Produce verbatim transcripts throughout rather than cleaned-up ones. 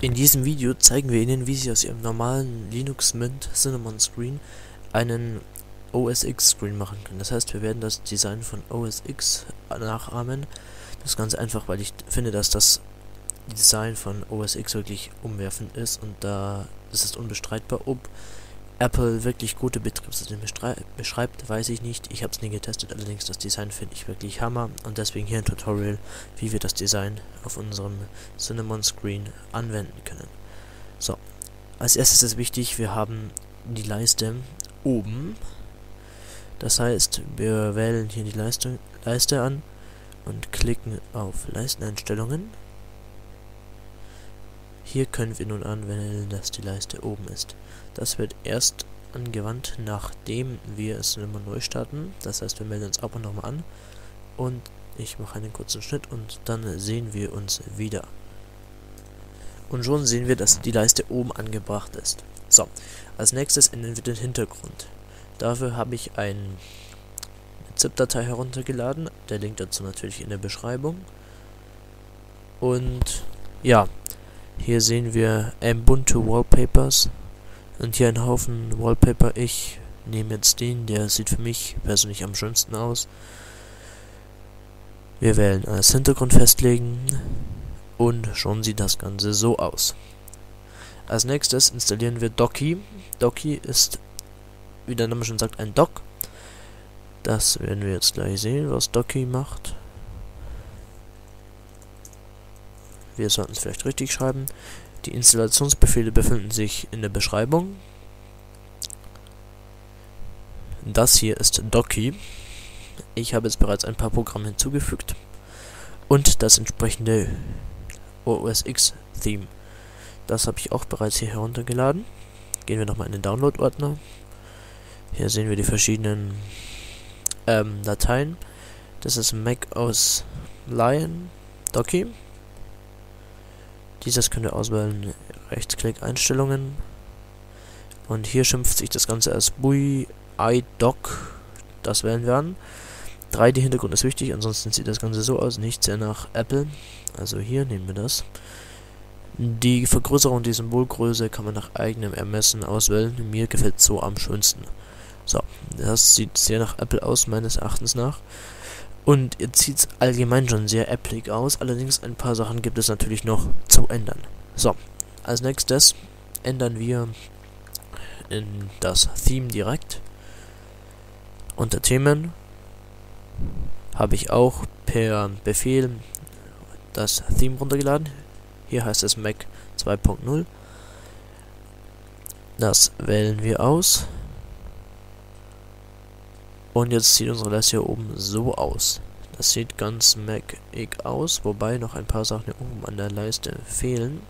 In diesem Video zeigen wir Ihnen, wie Sie aus Ihrem normalen Linux Mint Cinnamon Screen einen O S X Screen machen können. Das heißt, wir werden das Design von O S X nachahmen. Das ist ganz einfach, weil ich finde, dass das Design von O S X wirklich umwerfend ist und da ist es unbestreitbar. Ob Apple wirklich gute Betriebssysteme beschreibt, weiß ich nicht. Ich habe es nie getestet, allerdings das Design finde ich wirklich Hammer und deswegen hier ein Tutorial, wie wir das Design auf unserem Cinnamon Screen anwenden können. So, als erstes ist wichtig, wir haben die Leiste oben. Das heißt, wir wählen hier die Leiste, Leiste an und klicken auf Leisteneinstellungen. Hier können wir nun anwählen, dass die Leiste oben ist. Das wird erst angewandt, nachdem wir es immer neu starten. Das heißt, wir melden uns ab und nochmal an. Und ich mache einen kurzen Schnitt und dann sehen wir uns wieder. Und schon sehen wir, dass die Leiste oben angebracht ist. So, als nächstes ändern wir den Hintergrund. Dafür habe ich eine ZIP-Datei heruntergeladen. Der Link dazu natürlich in der Beschreibung. Und ja. Hier sehen wir Mbuntu Wallpapers und hier ein Haufen Wallpaper. Ich nehme jetzt den, der sieht für mich persönlich am schönsten aus. Wir wählen als Hintergrund festlegen und schon sieht das Ganze so aus. Als nächstes installieren wir Docky. Docky ist, wie der Name schon sagt, ein Dock. Das werden wir jetzt gleich sehen, was Docky macht. Wir sollten es vielleicht richtig schreiben. Die Installationsbefehle befinden sich in der Beschreibung. Das hier ist Docky. Ich habe jetzt bereits ein paar Programme hinzugefügt. Und das entsprechende O S X-Theme. Das habe ich auch bereits hier heruntergeladen. Gehen wir nochmal in den Download-Ordner. Hier sehen wir die verschiedenen ähm, Dateien. Das ist Mac O S Lion, Docky. Dieses könnt ihr auswählen, Rechtsklick, Einstellungen. Und hier schimpft sich das Ganze als B U I, iDock. Das wählen wir an. drei D-Hintergrund ist wichtig, ansonsten sieht das Ganze so aus, nicht sehr nach Apple. Also hier nehmen wir das. Die Vergrößerung, die Symbolgröße, kann man nach eigenem Ermessen auswählen. Mir gefällt so am schönsten. So, das sieht sehr nach Apple aus, meines Erachtens nach. Und jetzt sieht es allgemein schon sehr applig aus, allerdings ein paar Sachen gibt es natürlich noch zu ändern. So, als nächstes ändern wir in das Theme direkt. Unter Themen habe ich auch per Befehl das Theme runtergeladen. Hier heißt es Mac zwei Punkt null. Das wählen wir aus. Und jetzt sieht unsere Leiste hier oben so aus. Das sieht ganz Mac-ig aus, wobei noch ein paar Sachen hier oben an der Leiste fehlen,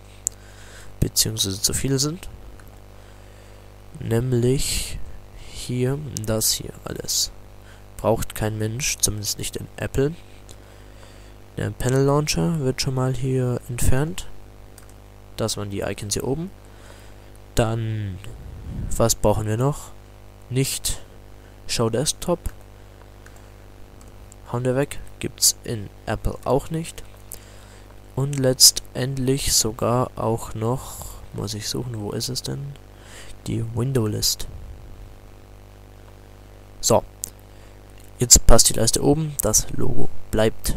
beziehungsweise zu viele sind. Nämlich hier, das hier alles. Braucht kein Mensch, zumindest nicht in Apple. Der Panel Launcher wird schon mal hier entfernt. Das waren die Icons hier oben. Dann, was brauchen wir noch? Nicht... Show Desktop hauen wir weg, gibt's in Apple auch nicht. Und letztendlich sogar auch noch, muss ich suchen, wo ist es denn? Die Window List. So, jetzt passt die Leiste oben, das Logo bleibt.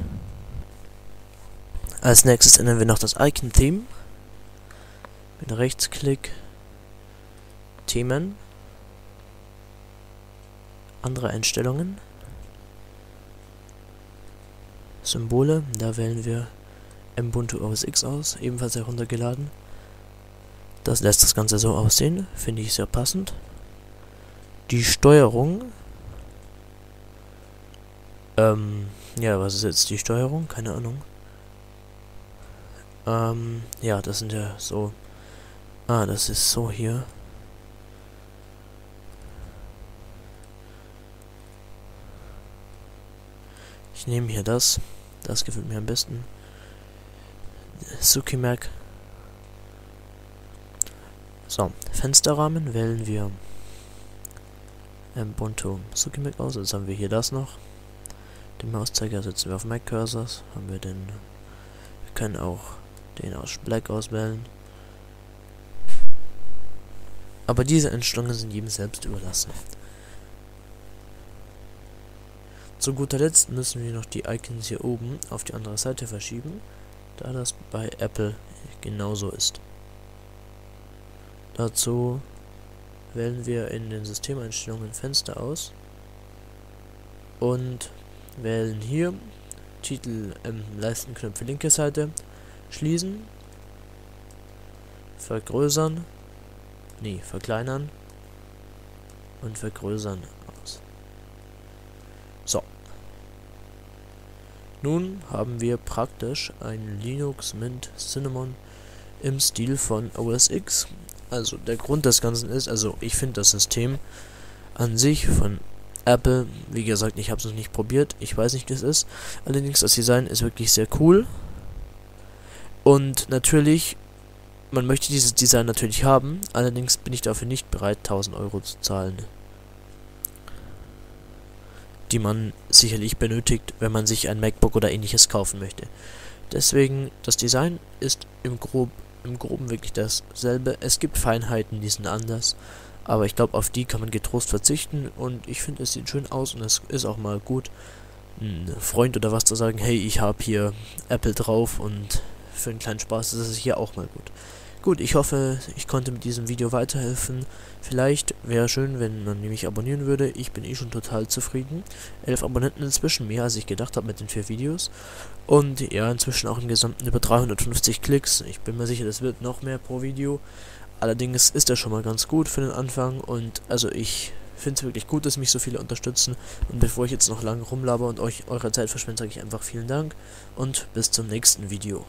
Als nächstes ändern wir noch das Icon Theme. Mit Rechtsklick, Themen. Andere Einstellungen, Symbole, da wählen wir Mbuntu O S X aus, ebenfalls heruntergeladen. Das lässt das Ganze so aussehen, finde ich sehr passend. Die Steuerung, ähm, ja, was ist jetzt die Steuerung? Keine Ahnung. Ähm, ja, das sind ja so, ah, das ist so hier. Ich nehme hier das, das gefällt mir am besten. Suki-Mac. So, Fensterrahmen wählen wir Ubuntu Suki-Mac aus. Jetzt haben wir hier das noch. Den Mauszeiger setzen wir auf Mac Cursors. Haben wir den. Wir können auch den aus Black auswählen. Aber diese Einstellungen sind jedem selbst überlassen. Zu guter Letzt müssen wir noch die Icons hier oben auf die andere Seite verschieben, da das bei Apple genauso ist. Dazu wählen wir in den Systemeinstellungen Fenster aus und wählen hier Titel im Leistenknopf linke Seite, schließen, vergrößern, nee, verkleinern und vergrößern aus. So. Nun haben wir praktisch ein Linux Mint Cinnamon im Stil von O S X. Also der Grund des Ganzen ist, also ich finde das System an sich von Apple, wie gesagt, ich habe es noch nicht probiert, ich weiß nicht, wie es ist. Allerdings das Design ist wirklich sehr cool. Und natürlich, man möchte dieses Design natürlich haben, allerdings bin ich dafür nicht bereit, tausend Euro zu zahlen. Die man sicherlich benötigt, wenn man sich ein MacBook oder ähnliches kaufen möchte. Deswegen, das Design ist im Grob Im Groben wirklich dasselbe. Es gibt Feinheiten, die sind anders, aber ich glaube, auf die kann man getrost verzichten, und ich finde, es sieht schön aus, und es ist auch mal gut, ein Freund oder was zu sagen, hey, ich habe hier Apple drauf, und für einen kleinen Spaß ist es hier auch mal gut. Gut, ich hoffe, ich konnte mit diesem Video weiterhelfen. Vielleicht wäre schön, wenn man mich abonnieren würde. Ich bin eh schon total zufrieden. elf Abonnenten inzwischen, mehr als ich gedacht habe mit den vier Videos. Und ja, inzwischen auch im Gesamten über dreihundertfünfzig Klicks. Ich bin mir sicher, das wird noch mehr pro Video. Allerdings ist das schon mal ganz gut für den Anfang. Und also ich finde es wirklich gut, dass mich so viele unterstützen. Und bevor ich jetzt noch lange rumlaber und euch eure Zeit verschwende, sage ich einfach vielen Dank. Und bis zum nächsten Video.